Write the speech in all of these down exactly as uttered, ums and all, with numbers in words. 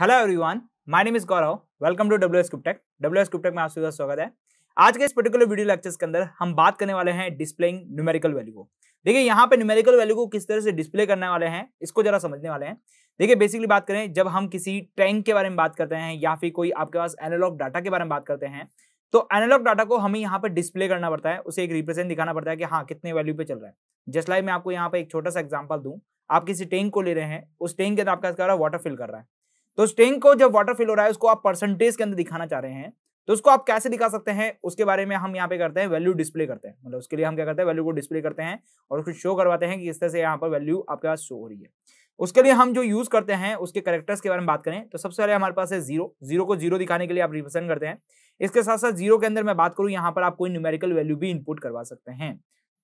Hello everyone, my name is Gaurav. Welcome to WsCube Tech। WsCube Tech में आप सभी का स्वागत है। आज के इस पर्टिकुलर वीडियो लेक्चर्स के अंदर हम बात करने वाले हैं डिस्प्लेइंग न्यूमेरिकल वैल्यू को। देखिए यहाँ पे न्यूमेरिकल वैल्यू को किस तरह से डिस्प्ले करने वाले हैं इसको जरा समझने वाले हैं। देखिए बेसिकली बात करें, जब हम किसी टैंक के बारे में बात करते हैं या फिर कोई आपके पास एनालॉग डाटा के बारे में बात करते हैं तो एनालॉग डाटा को हमें यहाँ पर डिस्प्ले करना पड़ता है, उसे एक रिप्रेजेंट दिखाना पड़ता है कि हाँ कितने वैल्यू पे चल रहा है। जस्ट लाइक मैं आपको यहाँ पे एक छोटा सा एग्जाम्पल दूँ, आप किसी टैंक को ले रहे हैं, उस टैंक के अंदर आपका क्या वाटर फिल कर रहा है, तो उस टैंक को जब वाटर फिल हो रहा है उसको आप परसेंटेज के अंदर दिखाना चाह रहे हैं तो उसको आप कैसे दिखा सकते हैं उसके बारे में हम यहाँ पे करते हैं वैल्यू डिस्प्ले करते हैं। मतलब उसके लिए हम क्या करते हैं, वैल्यू को डिस्प्ले करते हैं और उसको शो करवाते हैं कि इस तरह से यहाँ पर वैल्यू आपके पास शो हो रही है। उसके लिए हम जो यूज करते हैं उसके करेक्टर्स के बारे में बात करें तो सबसे पहले हमारे पास है जीरो। जीरो को जीरो दिखाने के लिए आप रिप्रेजेंट करते हैं। इसके साथ साथ जीरो के अंदर मैं बात करूँ, यहाँ पर आप कोई न्यूमेरिकल वैल्यू भी इनपुट करवा सकते हैं।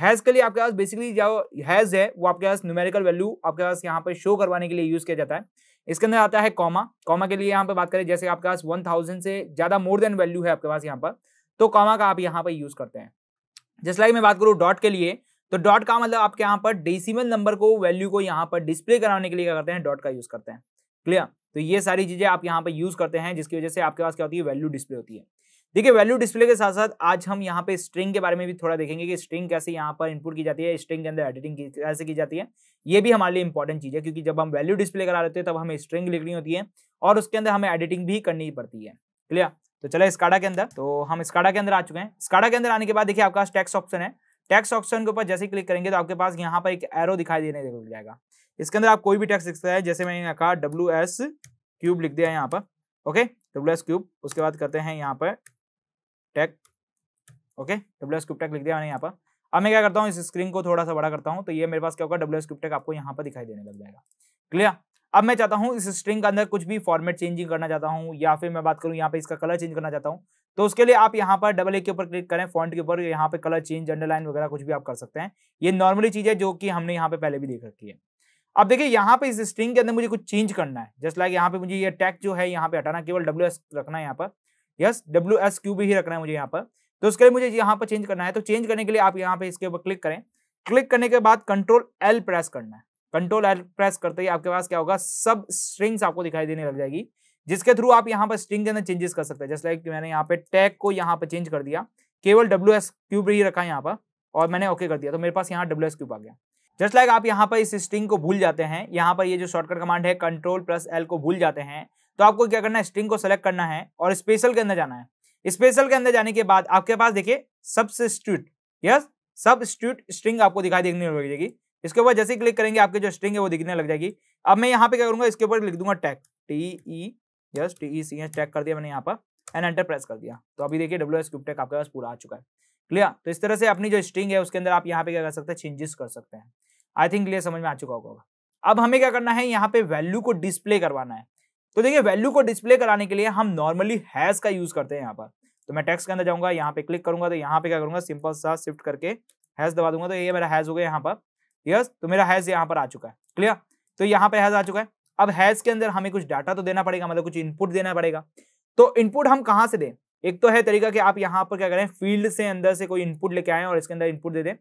हैज के लिए आपके पास बेसिकली जो हैज है वो आपके पास न्यूमेरिकल वैल्यू आपके पास यहाँ पर शो करवाने के लिए यूज किया जाता है। इसके अंदर आता है कॉमा। कॉमा के लिए यहाँ पे बात करें, जैसे आपके पास वन थाउज़ेंड से ज्यादा मोर देन वैल्यू है आपके पास यहाँ पर, तो कॉमा का आप यहाँ पर यूज करते हैं। जैसे लाइक मैं बात करूँ डॉट के लिए, तो डॉट का मतलब आपके यहाँ पर डेसिमल नंबर को वैल्यू को यहाँ पर डिस्प्ले कराने के लिए क्या करते हैं, डॉट का यूज करते हैं। क्लियर, तो ये सारी चीजें आप यहाँ पर यूज करते हैं जिसकी वजह से आपके पास क्या होती है, वैल्यू डिस्प्ले होती है। देखिए वैल्यू डिस्प्ले के साथ साथ आज हम यहाँ पे स्ट्रिंग के बारे में भी थोड़ा देखेंगे कि स्ट्रिंग कैसे यहाँ पर इनपुट की जाती है, स्ट्रिंग के अंदर एडिटिंग कैसे की जाती है। ये भी हमारे लिए इंपॉर्टेंट चीज़ है क्योंकि जब हम वैल्यू डिस्प्ले करा लेते हैं तब हमें स्ट्रिंग लिखनी होती है और उसके अंदर हमें एडिटिंग भी करनी पड़ती है। क्लियर, तो चले स्काडा के अंदर, तो हम स्काडा के अंदर आ चुके हैं। स्काडा के अंदर आने के बाद देखिए आपके पास टेक्स्ट ऑप्शन है। टेक्स्ट ऑप्शन के ऊपर जैसे क्लिक करेंगे तो आपके पास यहाँ पर एक एरो दिखाई देने मिल जाएगा। इसके अंदर आप कोई भी टेक्स्ट लिख सकते हैं, जैसे मैंने यहाँ कहा WsCube लिख दिया यहाँ पर। ओके, WsCube, उसके बाद करते हैं यहाँ पर टेक। ओके, WsCube Tech लिख दिया मैंने यहाँ पर। अब मैं क्या करता हूँ, इस स्क्रीन को थोड़ा सा बड़ा करता हूँ तो ये मेरे पास क्या होगा, WsCube Tech आपको यहाँ पर दिखाई देने लग जाएगा। क्लियर, अब मैं चाहता हूँ इस स्ट्रिंग के अंदर कुछ भी फॉर्मेट चेंजिंग करना चाहता हूँ या फिर मैं बात करूँ यहाँ पे इसका कलर चेंज करना चाहता हूँ तो उसके लिए आप यहाँ पर डबल ए के ऊपर क्लिक करें, फॉन्ट के ऊपर यहाँ पे कलर चेंज, अंडरलाइन वगैरह कुछ भी आप कर सकते हैं। ये नॉर्मली चीज है जो कि हमने यहाँ पे पहले भी देख रखी है। अब देखिए यहाँ पे इस स्ट्रिंग के अंदर मुझे कुछ चेंज करना है। जस्ट लाइक यहाँ पे मुझे ये टेक जो है यहाँ पे हटाना, केवल WS रखना है यहाँ पर, यस WsCube ही रखना है मुझे यहाँ पर। तो उसके लिए मुझे यहाँ पर चेंज करना है, तो चेंज करने के लिए आप यहाँ पे इसके ऊपर क्लिक करें। क्लिक करने के बाद कंट्रोल एल प्रेस करना है। कंट्रोल एल प्रेस करते ही आपके पास क्या होगा, सब स्ट्रिंग्स आपको दिखाई देने लग जाएगी जिसके थ्रू आप यहाँ पर स्ट्रिंग के अंदर चेंजेस कर सकते हैं। जैसे लाइक मैंने यहाँ पे टैग को यहाँ पर चेंज कर दिया, केवल WsCube ही रखा है यहाँ पर और मैंने ओके कर दिया तो मेरे पास यहाँ WsCube आ गया। जस्ट लाइक आप यहाँ पर इस स्ट्रिंग को भूल जाते हैं, यहाँ पर ये जो शॉर्टकट कमांड है कंट्रोल प्लस एल को भूल जाते हैं तो आपको क्या करना है, स्ट्रिंग को सेलेक्ट करना है और स्पेशल के अंदर जाना है। स्पेशल के अंदर जाने के बाद आपके पास देखिए सबस्टिट्यूट, यस सबस्टिट्यूट स्ट्रिंग आपको दिखाई देखने लग जाएगी। इसके ऊपर जैसे क्लिक करेंगे आपके जो स्ट्रिंग है वो दिखने लग जाएगी। अब मैं यहाँ पे क्या करूंगा, इसके ऊपर लिख दूंगा tag T E, yes T E C H tag कर दिया मैंने यहाँ पर एंड एंटर प्रेस कर दिया तो अभी देखिए WsCube Tech आपके पास पूरा आ चुका है। क्लियर, तो इस तरह से अपनी जो स्ट्रिंग है उसके अंदर आप यहाँ पे क्या कर सकते हैं, चेंजेस कर सकते हैं। आई थिंक ये समझ में आ चुका होगा। अब हमें क्या करना है, यहाँ पे वैल्यू को डिस्प्ले करवाना है। तो देखिए वैल्यू को डिस्प्ले कराने के लिए हम नॉर्मली हैज का यूज करते हैं यहाँ पर। तो मैं टेक्स्ट के अंदर जाऊंगा, यहाँ पे क्लिक करूंगा तो यहाँ पे क्या करूंगा, सिंपल सा शिफ्ट करके हैज दबा दूंगा तो ये मेरा हैज हो गया यहाँ पर। यस, तो मेरा हैज यहाँ पर आ चुका है। क्लियर, तो यहाँ पे हैज आ चुका है। अब हैज के अंदर हमें कुछ डाटा तो देना पड़ेगा, मतलब कुछ इनपुट देना पड़ेगा। तो इनपुट हम कहाँ से दें, एक तो है तरीका कि आप यहाँ पर क्या करें, फील्ड से अंदर से कोई इनपुट लेके आए और इसके अंदर इनपुट दे दें,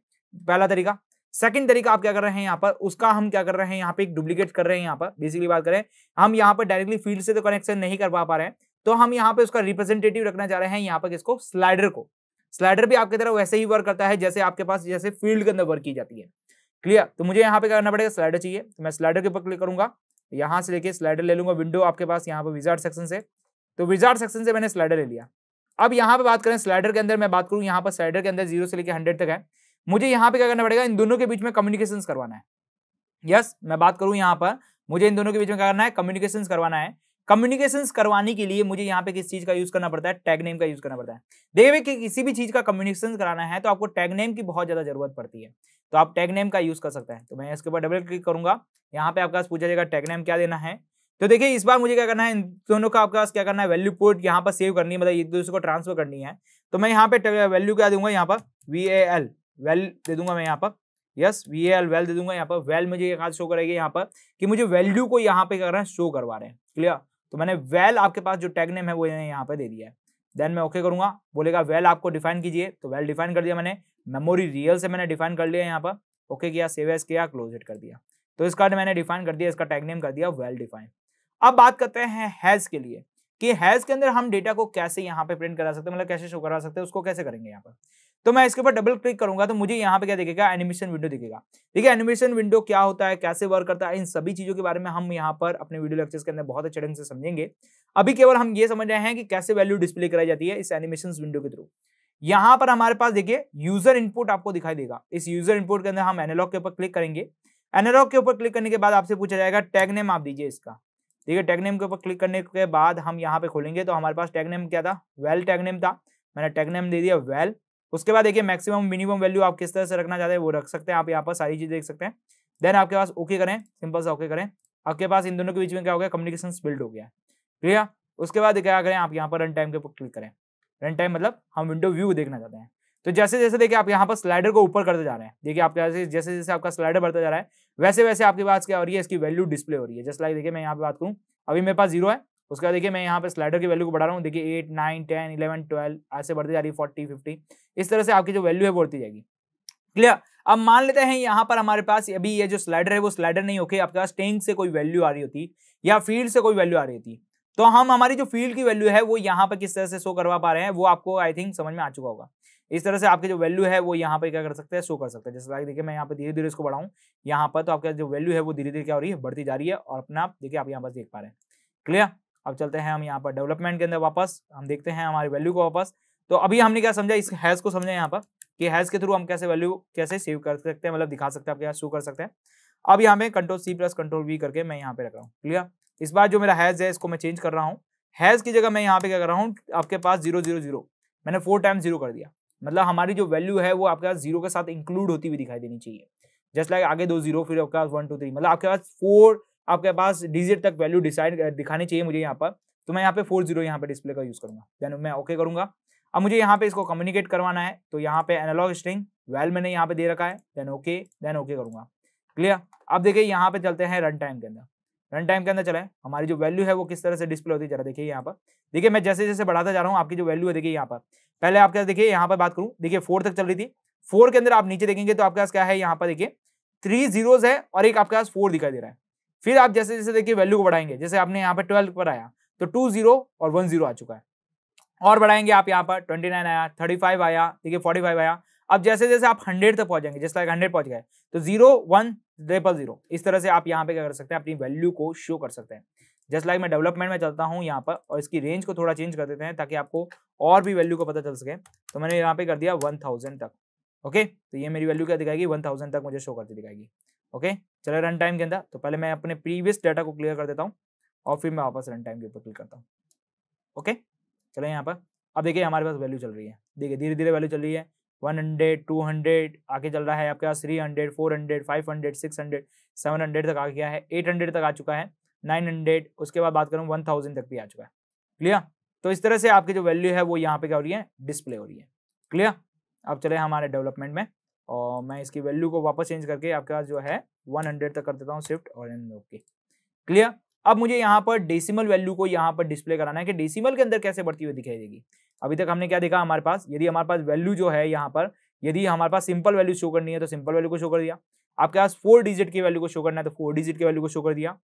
पहला तरीका। सेकंड तरीका आप क्या कर रहे हैं यहाँ पर, उसका हम क्या कर रहे हैं यहाँ पे एक डुप्लीकेट कर रहे हैं। यहाँ पर बेसिकली बात करें, हम यहाँ पर डायरेक्टली फील्ड से तो कनेक्शन नहीं करवा पा रहे हैं तो हम यहाँ पे उसका रिप्रेजेंटेटिव रखना चाह रहे हैं यहाँ पर किसको, स्लाइडर को। स्लाइडर भी आपकी तरह वैसे ही वर्क करता है जैसे आपके पास जैसे फील्ड के अंदर वर्क की जाती है। क्लियर, तो मुझे यहाँ पे क्या करना पड़ेगा, स्लाइडर चाहिए तो मैं स्लाइडर के ऊपर क्लिक करूंगा, यहाँ से लेके स्लाइडर ले लूंगा। विंडो आपके पास यहाँ पर विजार्ड सेक्शन से, तो विजार्ड सेक्शन से मैंने स्लाइडर ले लिया। अब यहाँ पे बात करें स्लाइडर के अंदर, मैं बात करूँ यहाँ पर स्लाइडर के अंदर जीरो से लेकर हंड्रेड तक है, मुझे यहाँ पे क्या करना पड़ेगा, इन दोनों के बीच में कम्युनिकेशंस करवाना है। यस, मैं बात करूँ यहाँ पर, मुझे इन दोनों के बीच में क्या करना है, कम्युनिकेशंस करवाना है। कम्युनिकेशंस करवाने के लिए मुझे यहाँ पे किस चीज का यूज करना पड़ता है, टैग नेम का यूज करना पड़ता है। देखिए कि किसी भी चीज का कम्युनिकेशन कराना है तो आपको टैग नेम की बहुत ज्यादा जरूरत पड़ती है, तो आप टैग नेम का यूज कर सकते हैं। तो मैं इसके ऊपर डबल क्लिक करूंगा, यहाँ पे आपके पास पूछा जाएगा टैग नेम क्या देना है। तो देखिए इस बार मुझे क्या करना है, इन दोनों का आपके पास क्या करना है, वैल्यू पोर्ट यहाँ पर सेव करनी है, मतलब एक दूसरे को ट्रांसफर करनी है। तो मैं यहाँ पे वैल्यू क्या दूंगा, यहाँ पर वी ए एल वेल दे दूंगा मैं यहाँ पर। यस, वी एल वेल दे दूंगा यहाँ पर। वेल मुझे ये खास शो करेगी यहाँ पर कि मुझे वैल्यू को यहाँ पे कर रहे हैं, शो करवा रहे हैं। क्लियर, तो मैंने वेल आपके पास जो टैग नेम है वो यहाँ पे दे दिया है। देन मैं ओके करूंगा, बोलेगा वेल आपको डिफाइन कीजिए, तो वेल डिफाइन कर दिया मैंने। मेमोरी रियल से मैंने डिफाइन कर लिया यहाँ पर, ओके किया, सेव एज किया, क्लोज इट कर दिया। तो इसका मैंने डिफाइन कर दिया, इसका टैग नेम कर दिया वेल डिफाइन। अब बात करते हैं हैज के लिए कि हैज के अंदर हम डेटा को कैसे यहाँ पे प्रिंट करा सकते हैं, मतलब कैसे शो करा सकते हैं, उसको कैसे करेंगे यहाँ पर। तो मैं इसके ऊपर डबल क्लिक करूंगा तो मुझे यहाँ पे क्या दिखेगा, एनिमेशन विंडो दिखेगा। देखिए एनिमेशन विंडो क्या होता है, कैसे वर्क करता है, इन सभी चीजों के बारे में हम यहाँ पर अपने वीडियो लेक्चर्स के अंदर बहुत अच्छे ढंग से समझेंगे। अभी केवल हम ये समझ रहे हैं कि कैसे वैल्यू डिस्प्ले कराई जाती है इस एनिमेशन विंडो के थ्रू। यहाँ पर हमारे पास देखिए यूजर इनपुट आपको दिखाई देगा। इस यूजर इनपुट के अंदर हम एनालॉग के ऊपर क्लिक करेंगे। एनालॉग के ऊपर क्लिक करने के बाद आपसे पूछा जाएगा टैग नेम आप दीजिए इसका। देखिए टैग नेम के ऊपर क्लिक करने के बाद हम यहाँ पे खोलेंगे तो हमारे पास टैग नेम क्या था, वेल टैग नेम था, मैंने टैग नेम दे दिया वेल। उसके बाद देखिए मैक्सिमम मिनिमम वैल्यू आप किस तरह से रखना चाहते हैं वो रख सकते हैं, आप यहाँ पर सारी चीज़ देख सकते हैं। देन आपके पास ओके करें, सिंपल सा ओके करें। आपके पास इन दोनों के बीच में क्या हो गया, कम्युनिकेशन बिल्ड हो गया, क्लियर। उसके बाद क्या करें, आप यहाँ पर रन टाइम के ऊपर क्लिक करें। रन टाइम मतलब हम विंडो व्यू देखना चाहते हैं। तो जैसे जैसे देखिए आप यहाँ पर स्लाइडर को ऊपर करते जा रहे हैं, देखिए आपके जैसे जैसे जैसे आपका स्लाइडर बढ़ता जा रहा है वैसे वैसे आपके पास क्या हो रही है, इसकी वैल्यू डिस्प्ले हो रही है। जस्ट लाइक देखिए मैं यहाँ पे बात करूँ, अभी मेरे पास जीरो है, उसके बाद देखिए मैं यहाँ पे स्लाइडर की वैल्यू को बढ़ा रहा हूँ, देखिए eight nine ten eleven twelve ऐसे बढ़ती जा रही है, फोर्टी फिफ्टी, इस तरह से आपकी जो वैल्यू है वो बढ़ती जाएगी, क्लियर। अब मान लेते हैं यहाँ पर हमारे पास अभी ये जो स्लाइडर है वो स्लाइडर नहीं होके आपके पास स्ट्रिंग से कोई वैल्यू आ रही होती या फील्ड से कोई वैल्यू आ रही होती, तो हम हमारी जो फील्ड की वैल्यू है वो यहाँ पर किस तरह से शो करवा पा रहे हैं वो आपको आई थिंक समझ में आ चुका होगा। इस तरह से आपकी जो वैल्यू है वो यहाँ पे क्या कर सकते हैं, शो कर सकते हैं। जैसे लाइक देखिए मैं यहाँ पे धीरे धीरे इसको बढ़ाऊँ यहाँ पर, तो आपका जो वैल्यू है वो धीरे धीरे क्या हो रही है, बढ़ती जा रही है और अपना आप देखिए आप यहाँ पर देख पा रहे हैं, क्लियर। अब चलते हैं हम यहाँ पर डेवलपमेंट के अंदर वापस, हम देखते हैं हमारी वैल्यू को वापस। तो अभी हमने क्या समझा, इस हैज को समझा यहाँ पर कि हैज के थ्रू हम कैसे वैल्यू कैसे सेव कर सकते हैं, मतलब दिखा सकते हैं, आपके यहाँ शो कर सकते हैं। अब यहाँ पे control C plus control V करके मैं यहाँ पे रख रहा हूँ, क्लियर। इस बार जो मेरा हैज है इसको मैं चेंज कर रहा हूँ, हैज की जगह मैं यहाँ पे क्या कर रहा हूँ, आपके पास जीरो जीरो जीरो मैंने फोर टाइम जीरो कर दिया, मतलब हमारी जो वैल्यू है वो आपके पास जीरो के साथ इंक्लूड होती हुई दिखाई देनी चाहिए। जस्ट लाइक आगे दो जीरो फिर आपके पास वन टू थ्री, मतलब आपके पास फोर आपके पास डिजिट तक वैल्यू डिसाइड दिखानी चाहिए मुझे यहाँ पर। तो मैं यहाँ पे फोर जीरो यहाँ पे डिस्प्ले का यूज करूंगा, देन मैं ओके करूंगा। अब मुझे यहाँ पे इसको कम्युनिकेट करवाना है तो यहाँ पे एनालॉग स्ट्रिंग वेल मैंने यहाँ पे दे रखा है, देन ओके देन ओके करूंगा, क्लियर। अब देखिए यहाँ पे चलते हैं रन टाइम के अंदर, रन टाइम के अंदर चले हमारी जो वैल्यू है वो किस तरह से डिस्प्ले होती है, जरा देखिए यहाँ पर। देखिए मैं जैसे जैसे बढ़ाता जा रहा हूँ आपकी जो वैल्यू है, देखिए यहाँ पर पहले आपके पास देखिए यहाँ पर बात करूँ, देखिए फोर तक चल रही थी, फोर के अंदर आप नीचे देखेंगे तो आपके पास क्या है, यहाँ पर देखिए थ्री जीरोज है और एक आपके पास फोर दिखाई दे रहा है। फिर आप जैसे जैसे देखिए वैल्यू को बढ़ाएंगे, जैसे आपने यहाँ पे ट्वेल्व पर आया तो टू जीरो और वन जीरो आ चुका है, और बढ़ाएंगे आप यहाँ पर ट्वेंटी नाइन आया, थर्टी फाइव आया, देखिए फोर्टी फाइव आया। अब जैसे जैसे आप हंड्रेड तक पहुँच जाएंगे, जैसे लाइक हंड्रेड पहुँच गए तो जीरो वन ट्रिपल जीरो, इस तरह से आप यहाँ पे क्या कर सकते हैं, अपनी वैल्यू को शो कर सकते हैं। जस्ट लाइक मैं डेवलपमेंट में चलता हूँ यहाँ पर और इसकी रेंज को थोड़ा चेंज कर देते हैं ताकि आपको और भी वैल्यू को पता चल सके। तो मैंने यहाँ पे कर दिया वन थाउजेंड तक, ओके। तो ये मेरी वैल्यू क्या दिखाएगी, वन थाउजेंड तक मुझे शो करती दिखाएगी, ओके। चलो रन टाइम के अंदर, तो पहले मैं अपने प्रीवियस डाटा को क्लियर कर देता हूँ और फिर मैं वापस रन टाइम के ऊपर क्लिक करता हूँ, ओके। चलो यहाँ पर अब देखिए हमारे पास वैल्यू चल रही है, देखिए धीरे धीरे वैल्यू चल रही है, हंड्रेड टू हंड्रेड आगे चल रहा है, आपके पास three hundred four hundred five hundred six hundred seven hundred तक आ गया है, एट हंड्रेड तक आ चुका है, नाइन हंड्रेड, उसके बाद बात करूँ वन थाउजेंड तक भी आ चुका है, क्लियर। तो इस तरह से आपकी जो वैल्यू है वो यहाँ पे क्या हो रही है, डिस्प्ले हो रही है, क्लियर। अब चले हमारे डेवलपमेंट में और मैं इसकी वैल्यू को वापस चेंज करके आपके पास जो है हंड्रेड तक कर देता हूँ शिफ्ट और ओके, क्लियर। अब मुझे यहाँ पर डेसिमल वैल्यू को यहाँ पर डिस्प्ले कराना है कि डेसिमल के अंदर कैसे बढ़ती हुई दिखाई देगी। अभी तक हमने क्या देखा, हमारे पास यदि हमारे पास वैल्यू जो है यहाँ पर यदि हमारे पास सिंपल वैल्यू शो करनी है तो सिंपल वैल्यू को शो कर दिया, आपके पास फोर डिजिट की वैल्यू को शो करना है तो फोर डिजिट की वैल्यू को शो कर दिया।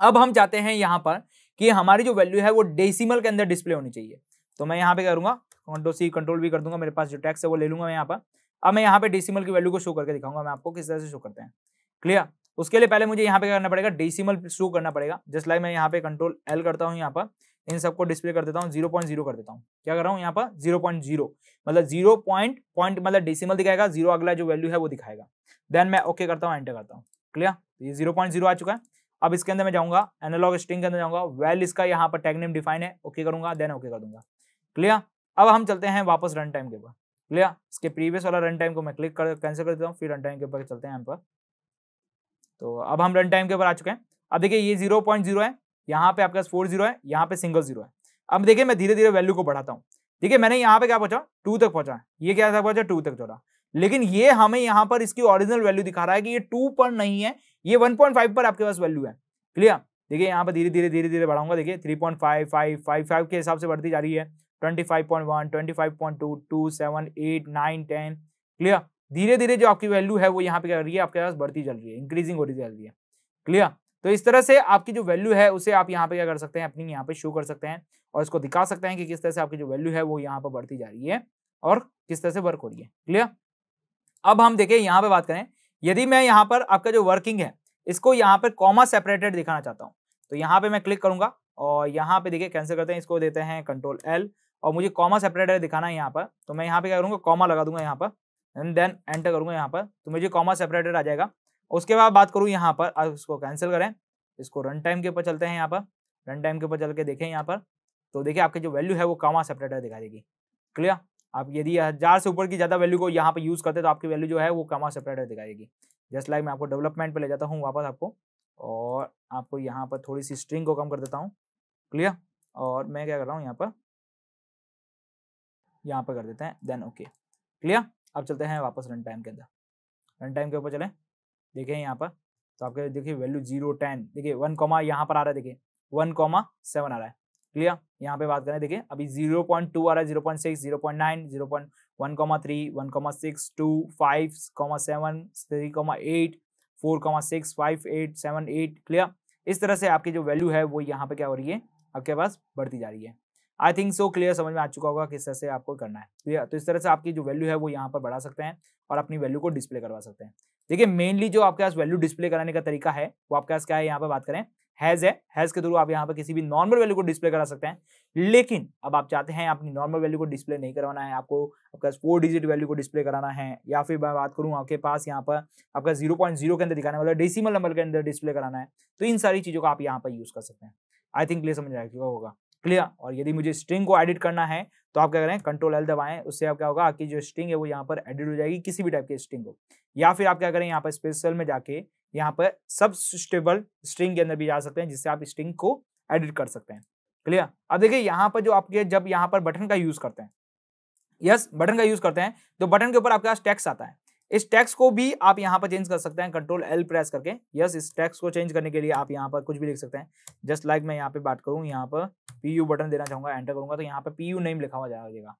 अब हम चाहते हैं यहाँ पर कि हमारी जो वैल्यू है वो डेसिमल के अंदर डिस्प्ले होनी चाहिए, तो मैं यहाँ पे करूँगा कंट्रोल सी कंट्रोल भी कर दूंगा, मेरे पास जो टैक्स है वो ले लूंगा मैं यहाँ पर। अब मैं यहाँ पे डेसिमल की वैल्यू को शो करके दिखाऊंगा मैं आपको किस तरह से शो करते हैं, क्लियर। उसके लिए पहले मुझे यहाँ पे क्या करना पड़ेगा, डेसिमल शो करना पड़ेगा। जस्ट लाइक मैं यहाँ पे कंट्रोल एल करता हूँ, यहाँ पर इन सबको डिस्प्ले कर देता हूँ, जीरो पॉइंट जीरो कर देता हूँ, क्या कर रहा हूँ यहाँ पर जीरो पॉइंट जीरो, मतलब जीरो पॉइंट पॉइंट मतलब डेसिमल दिखाएगा, जीरो अगला जो वैल्यू है वो दिखाएगा। देन मैं ओके करता हूँ, एंटर करता हूँ, क्लियर। ये जीरो पॉइंट जीरो आ चुका है। अब इसके अंदर मैं जाऊँगा एनालॉग स्ट्रिंग के अंदर जाऊँगा, वेल इसका यहाँ पर टैग नेम डिफाइन है, ओके करूँगा, देन ओके कर दूंगा, क्लियर। अब हम चलते हैं वापस रन टाइम के ऊपर, क्लियर। इसके प्रीवियस वाला रन टाइम को मैं क्लिक कर कैंसिल कर देता हूँ, फिर रन टाइम के ऊपर चलते हैं यहाँ पर। तो अब हम रन टाइम के ऊपर आ चुके हैं। अब देखिए ये जीरो पॉइंट जीरो है, यहाँ पे आपके पास फोर जीरो है, यहाँ पे सिंगल जीरो है। अब देखिए मैं धीरे धीरे वैल्यू को बढ़ाता हूँ, देखिए मैंने यहाँ पे क्या पहुंचा, टू तक पहुंचा, ये क्या था पहुंचा टू तक पहुंचा, लेकिन ये हमें यहाँ पर इसकी ओरिजिनल वैल्यू दिखा रहा है कि ये टू पर नहीं है, ये वन पॉइंट फाइव पर आपके पास वैल्यू है, क्लियर। देखिए यहाँ पर धीरे धीरे धीरे धीरे बढ़ाऊंगा, देखिए three point five five five five के हिसाब से बढ़ती जा रही है, twenty five point one twenty five point two two seven eight nine ten, clear. धीरे धीरे जो आपकी वैल्यू है वो यहाँ पे क्या कर रही है, आपके पास बढ़ती चल रही है, इंक्रीजिंग हो रही चल रही है, क्लियर। तो इस तरह से आपकी जो वैल्यू है उसे आप यहाँ पे क्या कर सकते हैं, अपनी यहाँ पे शो कर सकते हैं और इसको दिखा सकते हैं कि किस तरह से आपकी जो वैल्यू है वो यहाँ पर बढ़ती जा रही है और किस तरह से वर्क हो रही है। क्लियर। अब हम देखें यहाँ पे बात करें, यदि मैं यहाँ पर आपका जो वर्किंग है इसको यहाँ पर कॉमा सेपरेटेड दिखाना चाहता हूँ तो यहाँ पे मैं क्लिक करूंगा और यहाँ पे देखिए कैंसिल करते हैं, इसको देते हैं कंट्रोल एल और मुझे कॉमा सेपरेटेड दिखाना है यहाँ पर, तो मैं यहाँ पे क्या करूँगा कॉमा लगा दूंगा यहाँ पर एंड देन एंटर करूंगा यहाँ पर, तो मुझे कॉमा सेपरेटेड आ जाएगा। उसके बाद बात करूँ यहाँ पर, अब इसको कैंसिल करें, इसको रन टाइम के ऊपर चलते हैं, यहाँ पर रन टाइम के ऊपर चल के देखें यहाँ पर, तो देखिए आपकी जो वैल्यू है वो कॉमा सेपरेटेड दिखा देगी। क्लियर। आप यदि हजार से ऊपर की ज़्यादा वैल्यू को यहाँ पर यूज़ करते हैं तो आपकी वैल्यू जो है वो कॉमा सेपरेटेड दिखाई देगी। जस्ट लाइक मैं आपको डेवलपमेंट पर ले जाता हूँ वापस आपको, और आपको यहाँ पर थोड़ी सी स्ट्रिंग को कम कर देता हूँ। क्लियर। और मैं क्या कर रहा हूँ यहाँ पर, यहाँ पर कर देते हैं देन ओके। क्लियर। अब चलते हैं वापस रन टाइम के अंदर, रन टाइम के ऊपर चलें, देखें यहाँ पर तो आपके देखिए वैल्यू जीरो टेन देखिए वन कॉमा यहाँ पर आ रहा है, देखिए वन कॉमा सेवन आ रहा है। क्लियर। यहाँ पे बात करें देखिए अभी जीरो पॉइंट टू आ रहा है, zero point six, zero point nine, zero point one comma three, one comma six, two, five comma seven, three comma eight, four comma six, five eight, seven eight. Clear. इस तरह से आपकी जो value है वो यहाँ पे क्या हो रही है आपके पास बढ़ती जा रही है। आई थिंक सो क्लियर समझ में आ चुका होगा किस तरह से आपको करना है। क्लियर। तो इस तरह से आपकी जो वैल्यू है वो यहाँ पर बढ़ा सकते हैं और अपनी वैल्यू को डिस्प्ले करवा सकते हैं। देखिए मेनली जो आपके पास वैल्यू डिस्प्ले कराने का तरीका है वो आपके पास क्या है, यहाँ पर बात करें हैज है, हैज के थ्रू आप यहाँ पर किसी भी नॉर्मल वैल्यू को डिस्प्ले करा सकते हैं। लेकिन अब आप चाहते हैं अपनी नॉर्मल वैल्यू को डिस्प्ले नहीं करवाना है, आपको आपके पास फोर डिजिट वैल्यू को डिस्प्ले कराना है, या फिर मैं बात करूँ आपके पास यहाँ पर आपका जीरो पॉइंट जीरो के अंदर दिखाने वाला डेसिमल नंबर के अंदर डिस्प्ले कराना है, तो इन सारी चीज़ों का आप यहाँ पर यूज़ कर सकते हैं। आई थिंक क्लियर समझ आ चुका होगा। क्लियर। और यदि मुझे स्ट्रिंग को एडिट करना है तो आप क्या करें कंट्रोल एल दबाएं, उससे आप क्या होगा आपकी जो स्ट्रिंग है वो यहाँ पर एडिट हो जाएगी किसी भी टाइप की स्ट्रिंग को। या फिर आप क्या करें यहाँ पर स्पेशल में जाके यहाँ पर सबस्टिट्यूटेबल स्ट्रिंग के अंदर भी जा सकते हैं, जिससे आप स्ट्रिंग को एडिट कर सकते हैं। क्लियर। अब देखिए यहाँ पर जो आपके जब यहाँ पर बटन का यूज करते हैं, यस बटन का यूज करते हैं, तो बटन के ऊपर आपके पास टेक्स्ट आता है, इस टेक्स्ट को भी आप यहाँ पर चेंज कर सकते हैं कंट्रोल एल प्रेस करके। यस इस टेक्स्ट को चेंज करने के लिए आप यहाँ पर कुछ भी लिख सकते हैं। जस्ट लाइक मैं यहाँ पे बात करूँ, यहाँ पर पी यू बटन देना चाहूँगा, एंटर करूँगा तो यहाँ पर पी यू नेम लिखा हुआ जाएगा,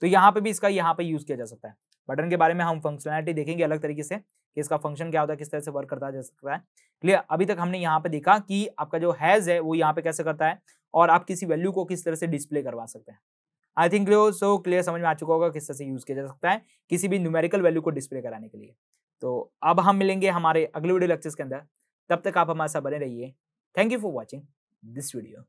तो यहाँ पे भी इसका यहाँ पे यूज किया जा सकता है। बटन के बारे में हम फंक्शनैलिटी देखेंगे अलग तरीके से कि इसका फंक्शन क्या होता है, किस तरह से वर्क करता जा सकता है। क्लियर। अभी तक हमने यहाँ पे देखा कि आपका जो हैज़ है वो यहाँ पे कैसे करता है और आप किसी वैल्यू को किस तरह से डिस्प्ले करवा सकते हैं। I think clear so clear समझ में आ चुका होगा किस तरह से यूज किया जा सकता है किसी भी न्यूमेरिकल वैल्यू को डिस्प्ले कराने के लिए। तो अब हम मिलेंगे हमारे अगले वीडियो लेक्चर्स के अंदर, तब तक आप हमारे साथ बने रहिए। Thank you for watching this video.